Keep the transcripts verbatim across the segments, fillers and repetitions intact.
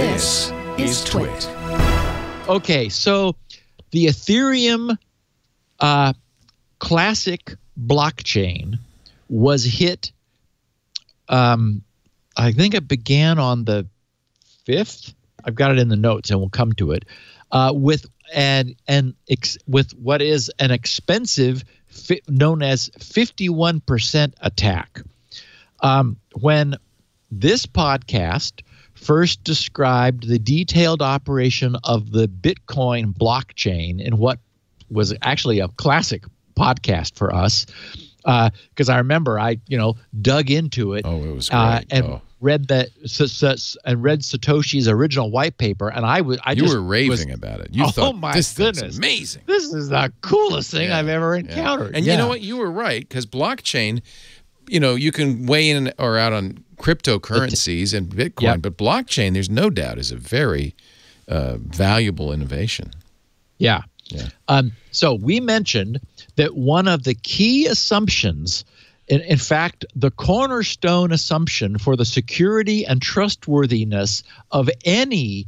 This is Twit. Okay, so the Ethereum uh, Classic blockchain was hit, um, I think it began on the fifth. I've got it in the notes and we'll come to it, uh, with an, an ex with what is an expensive fi known as fifty-one percent attack. Um, when this podcast first described the detailed operation of the Bitcoin blockchain in what was actually a classic podcast for us, because uh, I remember I, you know, dug into it, oh, it was great. Uh, and oh. read that and read Satoshi's original white paper, and I was I you just were raving was, about it. You oh thought, my this goodness, amazing! This is the coolest thing yeah, I've ever encountered. Yeah. And yeah. you know what? You were right, because blockchain, you know, you can weigh in or out on cryptocurrencies and Bitcoin, yep. but blockchain, there's no doubt, is a very uh, valuable innovation. Yeah. Yeah. Um, so we mentioned that one of the key assumptions, in, in fact, the cornerstone assumption for the security and trustworthiness of any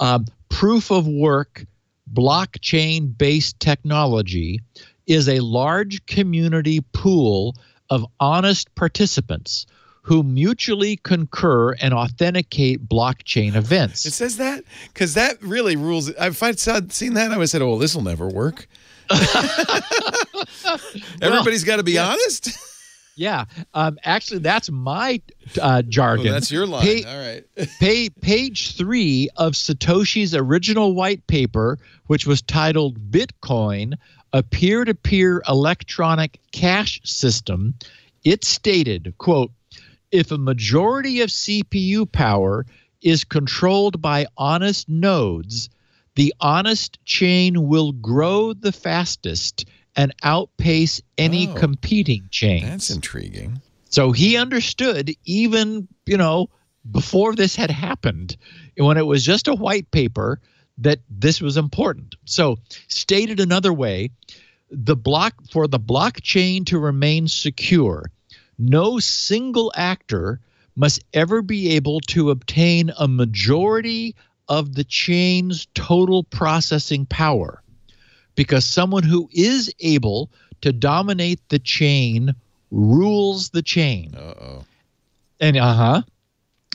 um, proof-of-work blockchain-based technology is a large community pool of honest participants who mutually concur and authenticate blockchain events. It says that? Because that really rules it. If I'd seen that, I would have said, oh, well, this will never work. Everybody's well, got to be yeah. honest? Yeah. Um, actually, that's my uh, jargon. Oh, that's your line. Pa All right. pa page three of Satoshi's original white paper, which was titled Bitcoin, a peer-to-peer electronic cash system, it stated, quote, if a majority of C P U power is controlled by honest nodes, the honest chain will grow the fastest and outpace any oh, competing chains. That's intriguing. So he understood, even, you know, before this had happened, when it was just a white paper, that this was important. So stated another way, the block for the blockchain to remain secure, no single actor must ever be able to obtain a majority of the chain's total processing power, because someone who is able to dominate the chain rules the chain. Uh-oh. And uh-huh.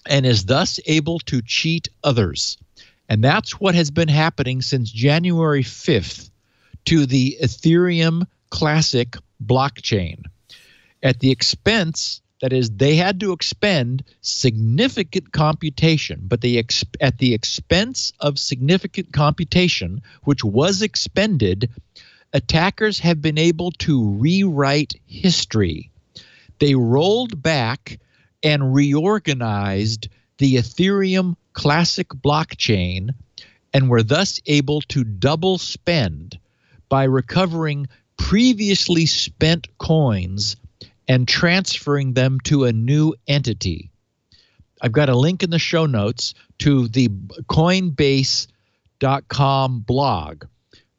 and is thus able to cheat others. And that's what has been happening since January fifth to the Ethereum Classic blockchain, at the expense, that is, they had to expend significant computation, but they ex at the expense of significant computation, which was expended, attackers have been able to rewrite history. They rolled back and reorganized the Ethereum Classic blockchain and were thus able to double spend by recovering previously spent coins and transferring them to a new entity. I've got a link in the show notes to the Coinbase dot com blog.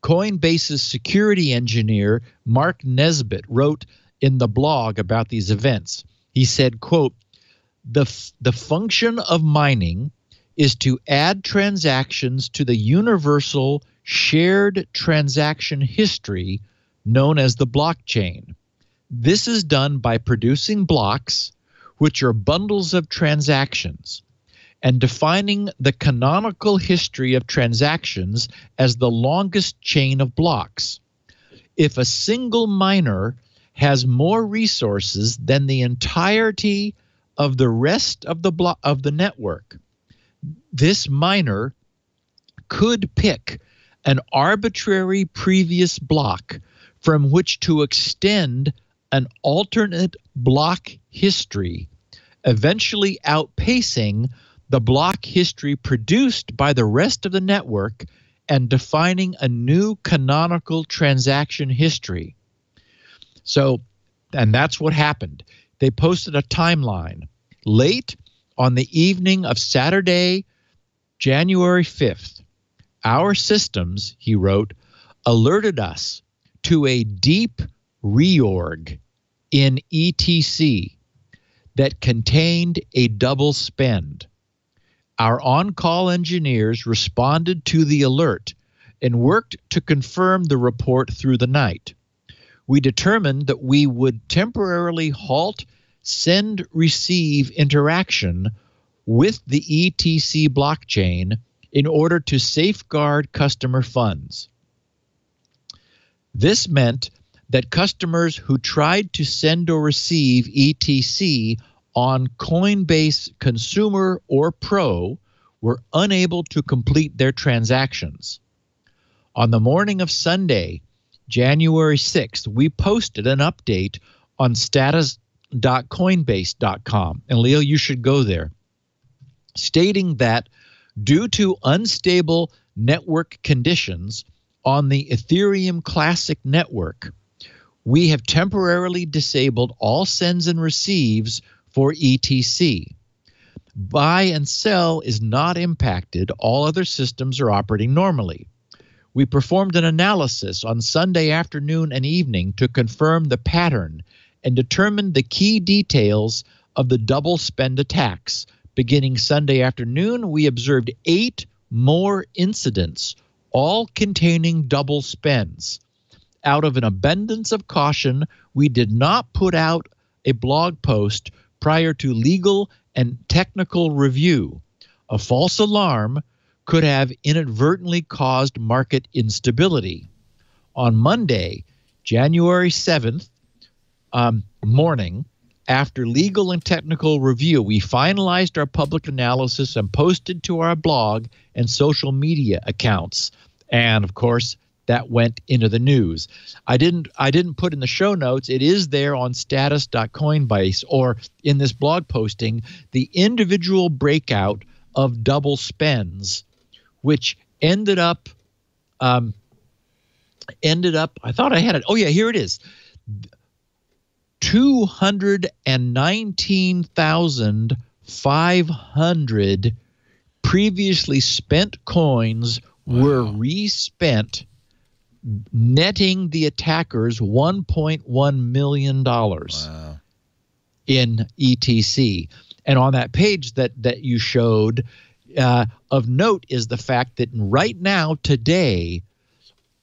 Coinbase's security engineer, Mark Nesbitt, wrote in the blog about these events. He said, quote, the, the function of mining is to add transactions to the universal shared transaction history known as the blockchain. This is done by producing blocks, which are bundles of transactions, and defining the canonical history of transactions as the longest chain of blocks. If a single miner has more resources than the entirety of the rest of the block of the network, this miner could pick an arbitrary previous block from which to extend an alternate block history, eventually outpacing the block history produced by the rest of the network and defining a new canonical transaction history. So, and that's what happened. They posted a timeline late on the evening of Saturday, January fifth. Our systems, he wrote, alerted us to a deep reorg in E T C that contained a double spend. Our on-call engineers responded to the alert and worked to confirm the report through the night. We determined that we would temporarily halt send-receive interaction with the E T C blockchain in order to safeguard customer funds. This meant that customers who tried to send or receive E T C on Coinbase Consumer or Pro were unable to complete their transactions. On the morning of Sunday, January sixth, we posted an update on status dot coinbase dot com, and Leo, you should go there, stating that due to unstable network conditions on the Ethereum Classic network, we have temporarily disabled all sends and receives for E T C. Buy and sell is not impacted. All other systems are operating normally. We performed an analysis on Sunday afternoon and evening to confirm the pattern and determined the key details of the double spend attacks. Beginning Sunday afternoon, we observed eight more incidents, all containing double spends. Out of an abundance of caution, we did not put out a blog post prior to legal and technical review. A false alarm could have inadvertently caused market instability. On Monday, January seventh, um, morning, after legal and technical review, we finalized our public analysis and posted to our blog and social media accounts. And of course, that went into the news. I didn't I didn't put in the show notes. It is there on status dot coinbase or in this blog posting, the individual breakout of double spends, which ended up um, ended up. I thought I had it. Oh, yeah, here it is. two hundred nineteen thousand five hundred previously spent coins wow. were respent, netting the attackers one point one million dollars wow. in E T C. And on that page that, that you showed, uh, of note is the fact that right now, today,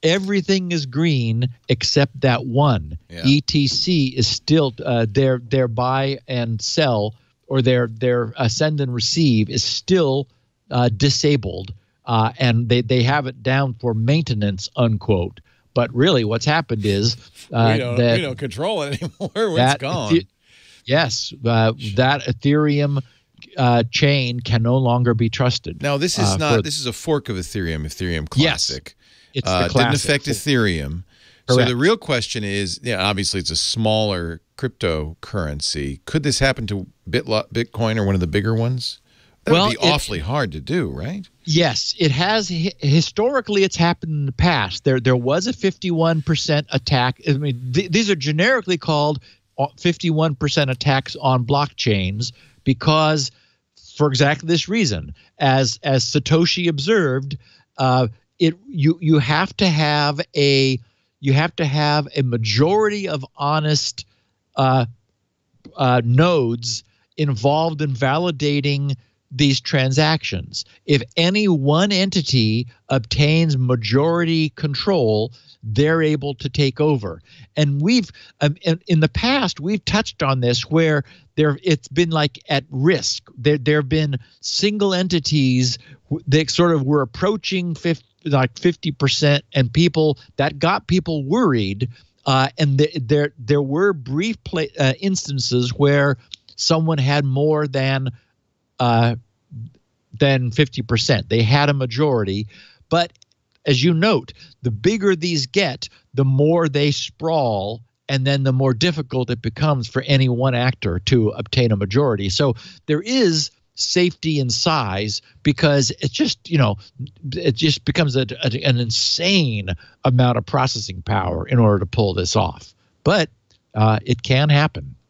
everything is green except that one. Yeah. E T C is still uh, their their buy and sell, or their their uh, send and receive is still uh, disabled, uh, and they they have it down for maintenance, unquote. But really, what's happened is uh, we don't that, we don't control it anymore. It's gone. Yes, uh, that Ethereum uh, chain can no longer be trusted. Now, this is uh, not for, this is a fork of Ethereum, Ethereum Classic. Yes. It uh, didn't affect Ethereum. Correct. So the real question is, yeah, obviously it's a smaller cryptocurrency. Could this happen to Bitcoin or one of the bigger ones? That well, would be it, awfully hard to do, right? Yes, it has. Historically, it's happened in the past. There, there was a fifty-one percent attack. I mean, th these are generically called fifty-one percent attacks on blockchains because, for exactly this reason, as as Satoshi observed. Uh, It you you have to have a you have to have a majority of honest uh, uh, nodes involved in validating these transactions. If any one entity obtains majority control, they're able to take over. And we've um, in, in the past we've touched on this where there it's been like at risk. There there have been single entities that sort of were approaching fifty. Like fifty percent, and people that got people worried, uh, and th there there were brief play, uh, instances where someone had more than uh, than fifty percent. They had a majority, but as you note, the bigger these get, the more they sprawl, and then the more difficult it becomes for any one actor to obtain a majority. So there is safety in size because it just, you know, it just becomes a, a, an insane amount of processing power in order to pull this off. But uh, it can happen.